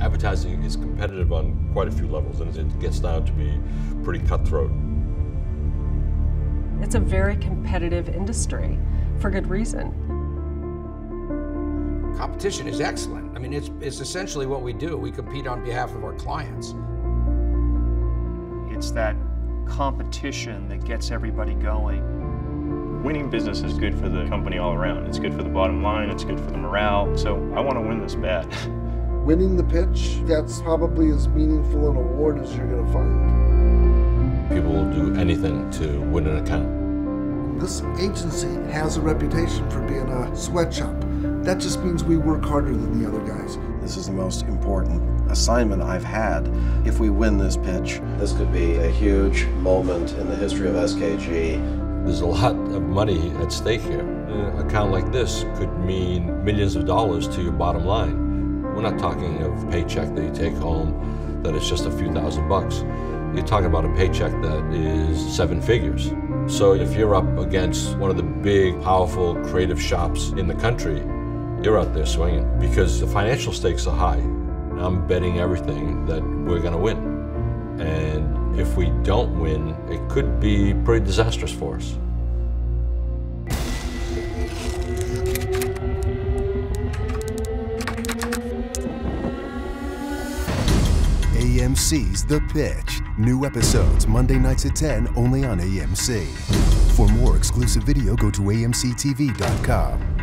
advertising is competitive on quite a few levels, and it gets down to be pretty cutthroat. It's a very competitive industry, for good reason. Competition is excellent. I mean, it's essentially what we do. We compete on behalf of our clients. It's that competition that gets everybody going. Winning business is good for the company all around. It's good for the bottom line, it's good for the morale, so I want to win this bet. Winning the pitch, that's probably as meaningful an award as you're going to find. People will do anything to win an account. This agency has a reputation for being a sweatshop. That just means we work harder than the other guys. This is the most important assignment I've had. If we win this pitch, this could be a huge moment in the history of SKG. There's a lot of money at stake here. An account like this could mean millions of dollars to your bottom line. We're not talking of a paycheck that you take home that is just a few $1,000s. You're talking about a paycheck that is seven figures. So if you're up against one of the big, powerful, creative shops in the country, you're out there swinging because the financial stakes are high. I'm betting everything that we're going to win. And if we don't win, it could be pretty disastrous for us. AMC's The Pitch. New episodes Monday nights at 10, only on AMC. For more exclusive video, go to amctv.com.